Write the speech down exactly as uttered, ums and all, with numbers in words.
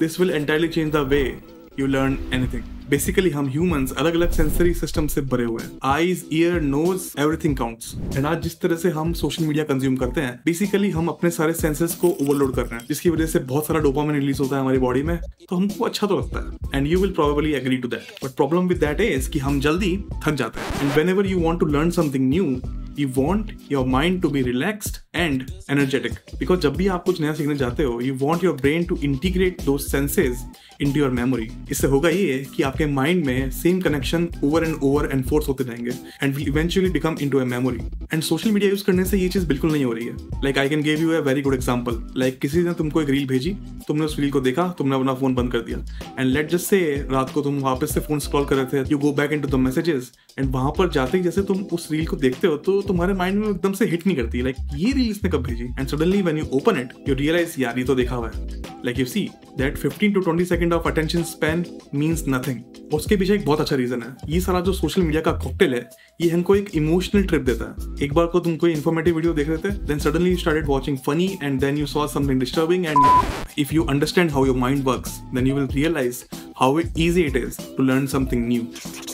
This will entirely change the way you learn anything. Basically, हम humans अलग अलग sensory system से भरे हुए हैं. Eyes, ear, nose, everything counts. And आज जिस तरह से हम social media consume करते हैं, basically हम अपने सारे senses को overload कर रहे हैं, जिसकी वजह से बहुत सारा dopamine release होता है हमारी body में, तो हमको अच्छा तो लगता है. And you will probably agree to that. But problem with that is कि हम जल्दी थक जाते हैं. And whenever you want to learn something new, you want your mind to be relaxed and energetic. Because जब भी आप कुछ नया सीखने जाते हो, you want your brain to integrate those senses into your memory. इससे होगा ये कि आपके mind में same connection over and over enforce होते जाएंगे and will eventually become into a memory. And social media use करने से ये चीज़ बिल्कुल नहीं हो रही है. Like I can give you a very good example. Like किसी ने तुमको एक reel भेजी, तुमने उस reel को देखा, तुमने अपना phone बंद कर दिया. And let's just say रात को तुम वापस से phone scroll कर रहे थे, you go back into the messages and वहाँ पर जाते ही जैसे तुम उस reel को देखते हो तो तुम्हारे माइंड में एकदम से हिट नहीं करती. लाइक like, ये रील इसने कब भेजी. And suddenly when you open it you realise यार ये तो देखा हुआ है. Like you see that fifteen to twenty second of attention span means nothing. उसके पीछे एक बहुत अच्छा रीजन है. ये सारा जो सोशल मीडिया का कॉकटेल है ये हमको एक इमोशनल ट्रिप देता है. एक बार को तुम कोई इन्फॉर्मेटिव वीडियो देख रहे थे, then suddenly you started watching funny and then you saw something disturbing. And if you understand how your mind works then you will realise how easy it is to learn something new.